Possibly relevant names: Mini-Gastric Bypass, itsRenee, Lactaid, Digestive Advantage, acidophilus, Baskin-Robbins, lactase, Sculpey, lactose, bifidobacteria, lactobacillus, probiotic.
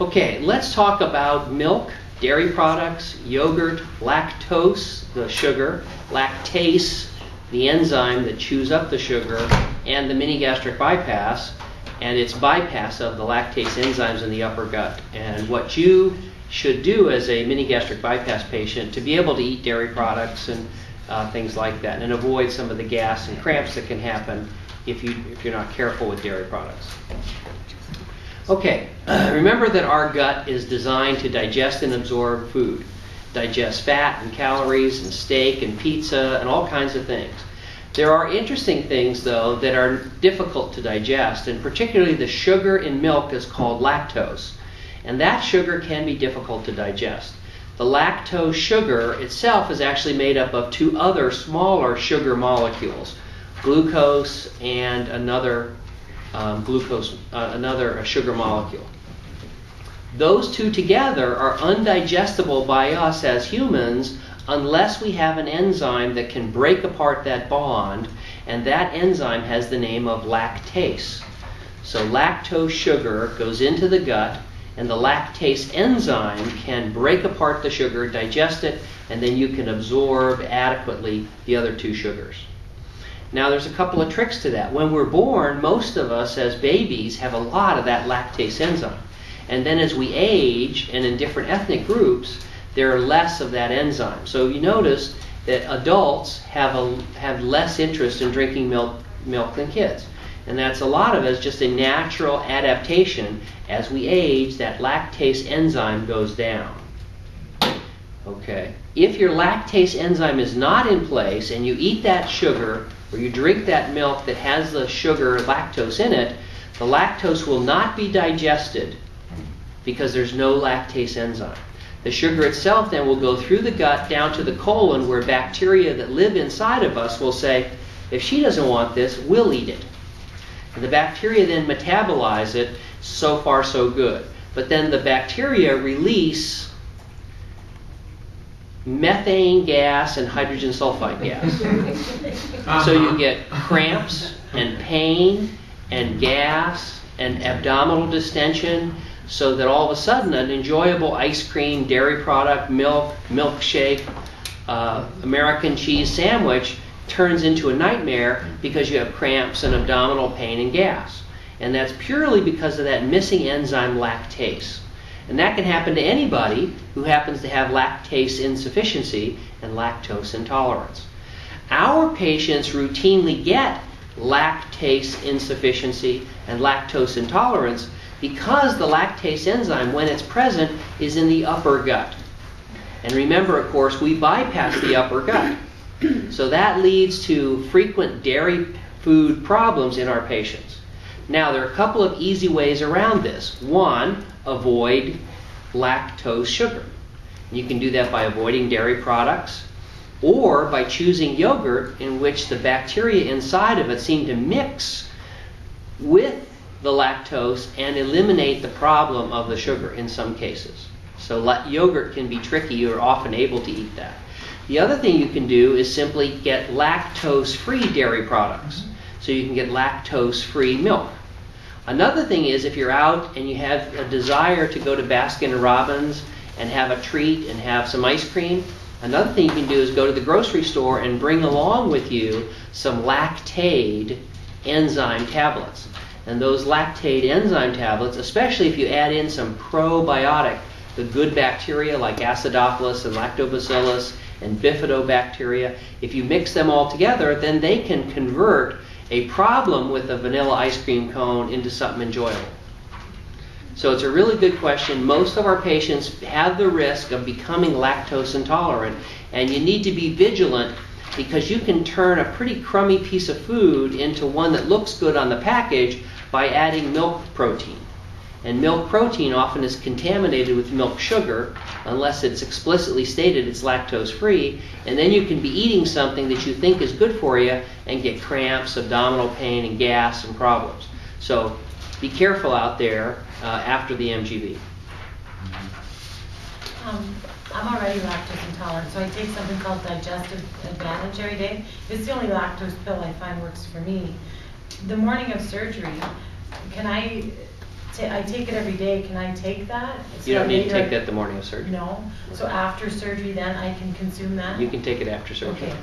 Okay, let's talk about milk, dairy products, yogurt, lactose, the sugar, lactase, the enzyme that chews up the sugar, and the mini-gastric bypass, and its bypass of the lactase enzymes in the upper gut. And what you should do as a mini-gastric bypass patient to be able to eat dairy products and things like that, and avoid some of the gas and cramps that can happen if you're not careful with dairy products. Okay, remember that our gut is designed to digest and absorb food. Digest fat and calories and steak and pizza and all kinds of things. There are interesting things, though, that are difficult to digest, and particularly the sugar in milk is called lactose. And that sugar can be difficult to digest. The lactose sugar itself is actually made up of two other smaller sugar molecules, glucose and another sugar molecule. Those two together are undigestible by us as humans unless we have an enzyme that can break apart that bond, and that enzyme has the name of lactase. So lactose sugar goes into the gut, and the lactase enzyme can break apart the sugar, digest it, and then you can absorb adequately the other two sugars. Now there's a couple of tricks to that. When we're born, most of us as babies have a lot of that lactase enzyme. And then as we age, and in different ethnic groups, there are less of that enzyme. So you notice that adults have less interest in drinking milk than kids. And that's a lot of it is just a natural adaptation. As we age, that lactase enzyme goes down. Okay. If your lactase enzyme is not in place, and you eat that sugar, or you drink that milk that has the sugar lactose in it, the lactose will not be digested, because there's no lactase enzyme. The sugar itself then will go through the gut down to the colon, where bacteria that live inside of us will say, if she doesn't want this, we'll eat it. And the bacteria then metabolize it. So far so good. But then the bacteria release methane gas and hydrogen sulfide gas. So you get cramps and pain and gas and abdominal distension, so that all of a sudden an enjoyable ice cream, dairy product, milk, milkshake, American cheese sandwich turns into a nightmare because you have cramps and abdominal pain and gas. And that's purely because of that missing enzyme lactase. And that can happen to anybody who happens to have lactase insufficiency and lactose intolerance. Our patients routinely get lactase insufficiency and lactose intolerance because the lactase enzyme, when it's present, is in the upper gut. And remember, of course, we bypass the upper gut. So that leads to frequent dairy food problems in our patients. Now, there are a couple of easy ways around this. One, avoid lactose sugar. You can do that by avoiding dairy products, or by choosing yogurt in which the bacteria inside of it seem to mix with the lactose and eliminate the problem of the sugar in some cases. So yogurt can be tricky. You're often able to eat that. The other thing you can do is simply get lactose-free dairy products. So you can get lactose-free milk. Another thing is, if you're out and you have a desire to go to Baskin-Robbins and have a treat and have some ice cream, another thing you can do is go to the grocery store and bring along with you some Lactaid enzyme tablets. And those Lactaid enzyme tablets, especially if you add in some probiotic, the good bacteria like acidophilus and lactobacillus and bifidobacteria, if you mix them all together, then they can convert a problem with a vanilla ice cream cone into something enjoyable. So it's a really good question. Most of our patients have the risk of becoming lactose intolerant, and you need to be vigilant, because you can turn a pretty crummy piece of food into one that looks good on the package by adding milk protein. And milk protein often is contaminated with milk sugar unless it's explicitly stated it's lactose free, and then you can be eating something that you think is good for you and get cramps, abdominal pain, and gas and problems. So be careful out there after the MGB. I'm already lactose intolerant, so I take something called Digestive Advantage every day. It's the only lactose pill I find works for me. The morning of surgery, can I I take it every day. Can I take that? You don't need to take that the morning of surgery. No. So after surgery, then I can consume that? You can take it after surgery. Okay.